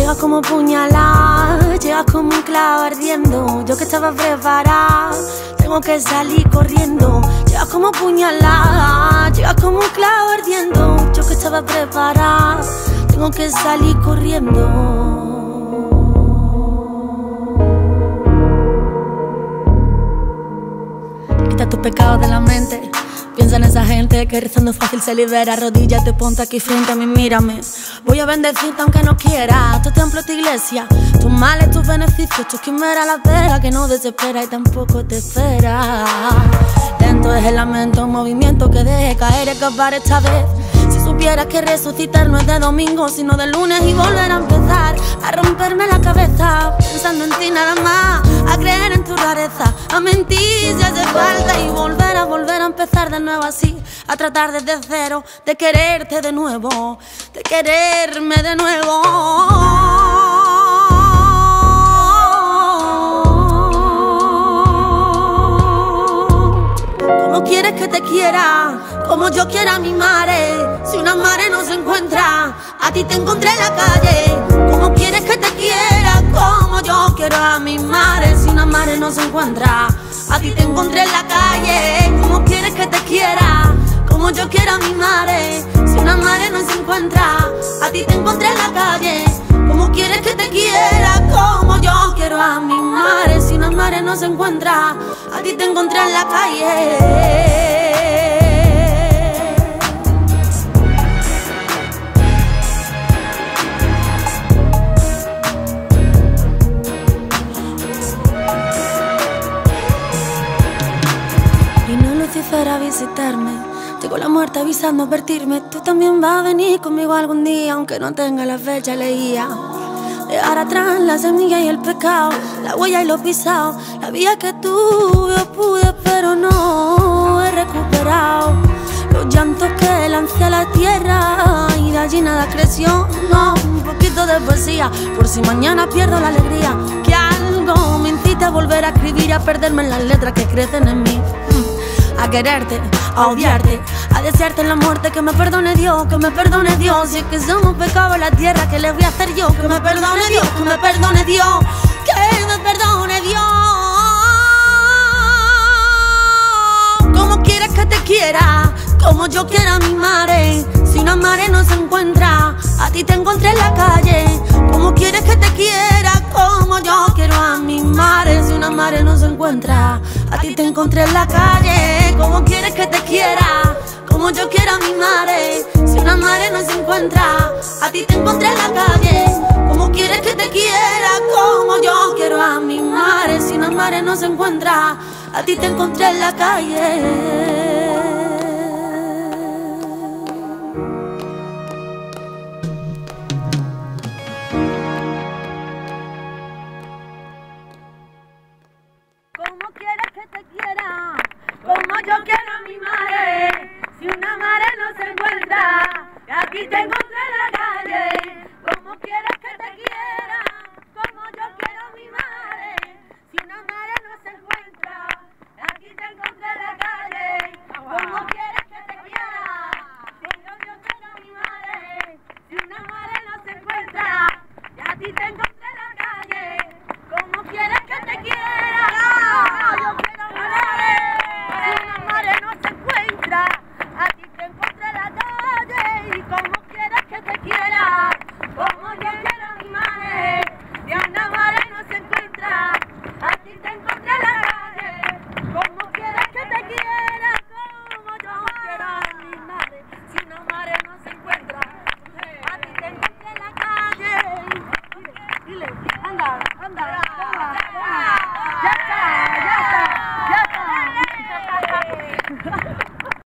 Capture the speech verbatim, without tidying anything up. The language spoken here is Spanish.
Llegas como puñalada, llegas como un clavo ardiendo. Yo que estaba preparada, tengo que salir corriendo. Llegas como puñalada, llegas como un clavo ardiendo. Yo que estaba preparada, tengo que salir corriendo. Tus pecados de la mente, piensa en esa gente que rezando fácil se libera. Arrodíllate, ponte aquí frente a mí, mírame. Voy a bendecirte aunque no quiera. Tu templo, tu iglesia, tus males, tus beneficios, tus quimeras, la vera que no desespera y tampoco te espera. Lento es el lamento, un movimiento que deje caer y acabar esta vez. Si supieras que resucitar no es de domingo, sino de lunes y volver a empezar. A romperme la cabeza, pensando en ti nada más, a creer en tu rareza, a mentir si hace falta y volver a volver a empezar de nuevo así, a tratar desde cero, de quererte de nuevo, de quererme de nuevo. ¿Cómo quieres que te quiera? Como yo quiera a mi madre. Si una madre no se encuentra, a ti te encontré en la calle. ¿Cómo quieres que te quiera? Como yo quiero a mi madre. Si una madre no se encuentra, a ti te encontré en la calle. ¿Cómo quieres que te quiera? Como yo quiero a mi madre. Si una madre no se encuentra, a ti te encontré en la calle. ¿Cómo quieres que te quiera? Como yo quiero a mi madre. Si una madre no se encuentra, a ti te encontré en la calle. Vino Lucifer a visitarme, llegó la muerte avisando, advertirme. Tú también vas a venir conmigo algún día, aunque no tenga la fecha leía. Dejar atrás la semilla y el pecado, la huella y los pisados. La vida que tuve o pude, pero no he recuperado. Los llantos que lancé a la tierra y de allí nada creció. No, un poquito de poesía, por si mañana pierdo la alegría. Que algo me incita a volver a escribir, a perderme en las letras que crecen en mí. A quererte, a odiarte, a desearte la muerte. Que me perdone Dios, que me perdone Dios. Si es que somos pecados en la tierra, ¿qué les voy a hacer yo? Que me perdone Dios, que me perdone Dios, que me perdone Dios. ¿Cómo quieres que te quiera? Como yo quiero a mi madre. Si una madre no se encuentra, a ti te encontré en la calle. ¿Cómo quieres que te quiera? Como yo quiero a mi madre. Si una madre no se encuentra, a ti te encontré en la calle. ¿Cómo quieres que te quiera? Como yo quiero a mi madre. Si una madre no se encuentra, a ti te encontré en la calle. ¿Cómo quieres que te quiera? Como yo quiero a mi madre. Si una madre no se encuentra, a ti te encontré en la calle.